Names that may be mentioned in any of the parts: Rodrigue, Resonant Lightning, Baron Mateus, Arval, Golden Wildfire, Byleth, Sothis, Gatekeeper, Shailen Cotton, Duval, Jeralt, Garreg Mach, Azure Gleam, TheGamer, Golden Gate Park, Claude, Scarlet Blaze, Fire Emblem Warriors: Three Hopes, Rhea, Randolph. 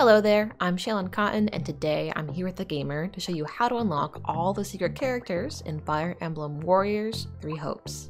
Hello there, I'm Shailen Cotton, and today I'm here with TheGamer to show you how to unlock all the secret characters in Fire Emblem Warriors: Three Hopes.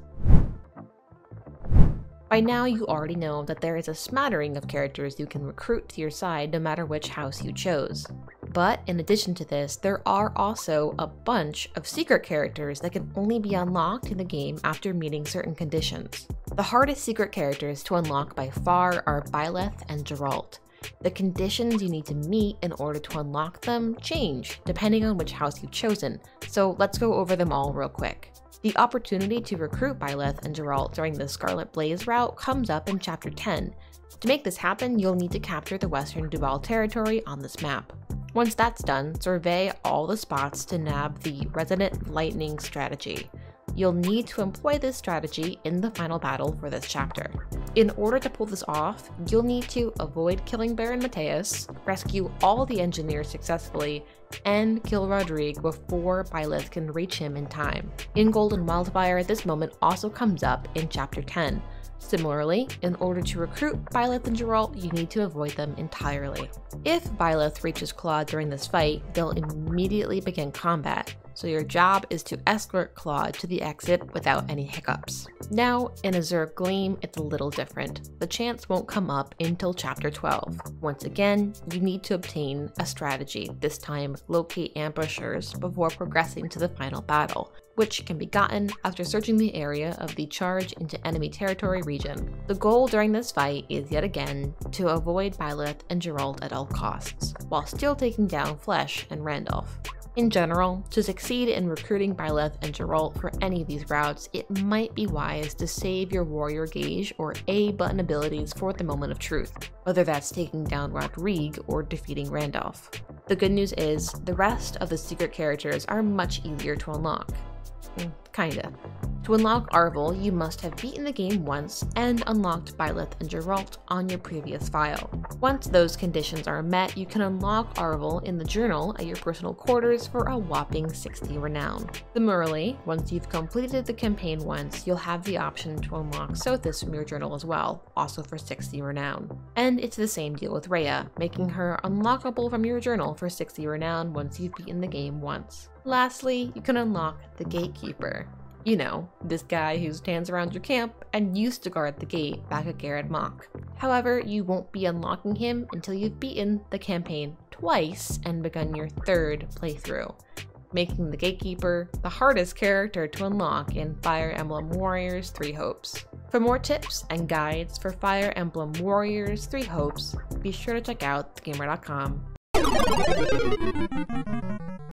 By now you already know that there is a smattering of characters you can recruit to your side no matter which house you chose. But in addition to this, there are also a bunch of secret characters that can only be unlocked in the game after meeting certain conditions. The hardest secret characters to unlock by far are Byleth and Jeralt. The conditions you need to meet in order to unlock them change depending on which house you've chosen, so let's go over them all real quick. The opportunity to recruit Byleth and Jeralt during the Scarlet Blaze route comes up in Chapter 10. To make this happen, you'll need to capture the western Duval territory on this map. Once that's done, survey all the spots to nab the Resonant Lightning strategy. You'll need to employ this strategy in the final battle for this chapter. In order to pull this off, you'll need to avoid killing Baron Mateus, rescue all the engineers successfully, and kill Rodrigue before Byleth can reach him in time. In Golden Wildfire, this moment also comes up in Chapter 10. Similarly, in order to recruit Byleth and Jeralt, you need to avoid them entirely. If Byleth reaches Claude during this fight, they'll immediately begin combat, so your job is to escort Claude to the exit without any hiccups. Now, in Azure Gleam, it's a little different. The chance won't come up until Chapter 12. Once again, you need to obtain a strategy, this time locate ambushers, before progressing to the final battle, which can be gotten after searching the area of the Charge into Enemy Territory region. The goal during this fight is yet again to avoid Byleth and Jeralt at all costs, while still taking down Flesh and Randolph. In general, to succeed in recruiting Byleth and Jeralt for any of these routes, it might be wise to save your warrior gauge or A button abilities for the moment of truth, whether that's taking down Rodrigue or defeating Randolph. The good news is, the rest of the secret characters are much easier to unlock. Kinda. To unlock Arval, you must have beaten the game once and unlocked Byleth and Jeralt on your previous file. Once those conditions are met, you can unlock Arval in the journal at your personal quarters for a whopping 60 renown. Similarly, once you've completed the campaign once, you'll have the option to unlock Sothis from your journal as well, also for 60 renown. And it's the same deal with Rhea, making her unlockable from your journal for 60 renown once you've beaten the game once. Lastly, you can unlock the Gatekeeper. You know, this guy who stands around your camp and used to guard the gate back at Garreg Mach. However, you won't be unlocking him until you've beaten the campaign twice and begun your third playthrough, making the Gatekeeper the hardest character to unlock in Fire Emblem Warriors: Three Hopes. For more tips and guides for Fire Emblem Warriors: Three Hopes, be sure to check out thegamer.com.